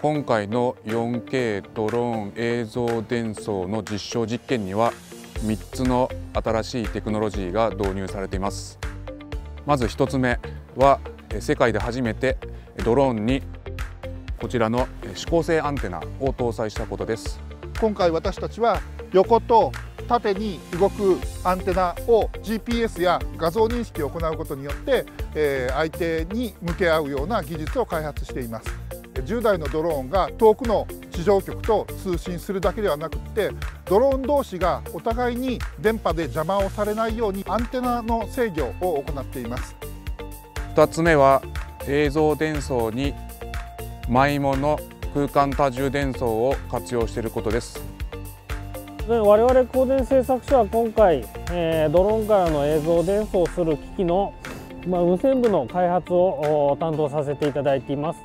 今回の 4K ドローン映像伝送の実証実験には3つの新しいテクノロジーが導入されています。まず1つ目は世界で初めてドローンにこちらの指向性アンテナを搭載したことです。今回私たちは横と縦に動くアンテナを GPS や画像認識を行うことによって、相手に向け合うような技術を開発しています。10台のドローンが遠くの地上局と通信するだけではなくて、ドローン同士がお互いに電波で邪魔をされないようにアンテナの制御を行っています。2つ目は映像伝送にMIMOの空間多重伝送を活用していることです。我々光電製作所は今回ドローンからの映像伝送する機器の無線部の開発を担当させていただいています。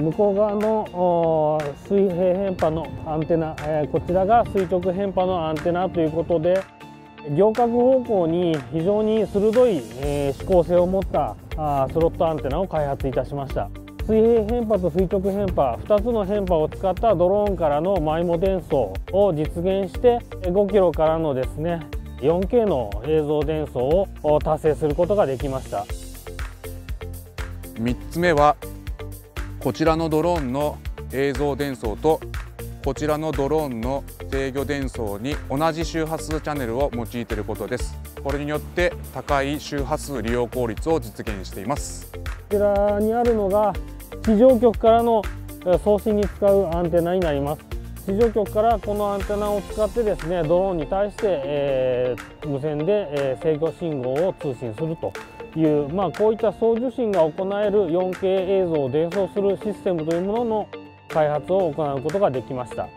向こう側の水平変波のアンテナ、こちらが垂直変波のアンテナということで、仰角方向に非常に鋭い指向性を持ったスロットアンテナを開発いたしました。水平変波と垂直変波、2つの変波を使ったドローンからのMIMO伝送を実現して、5キロからのですね 4K の映像伝送を達成することができました。3つ目はこちらのドローンの映像伝送とこちらのドローンの制御伝送に同じ周波数チャンネルを用いていることです。これによって高い周波数利用効率を実現しています。こちらにあるのが地上局からの送信に使うアンテナになります。地上局からこのアンテナを使ってですね、ドローンに対して、無線で、制御信号を通信するという、こういった送受信が行える 4K 映像を伝送するシステムというものの開発を行うことができました。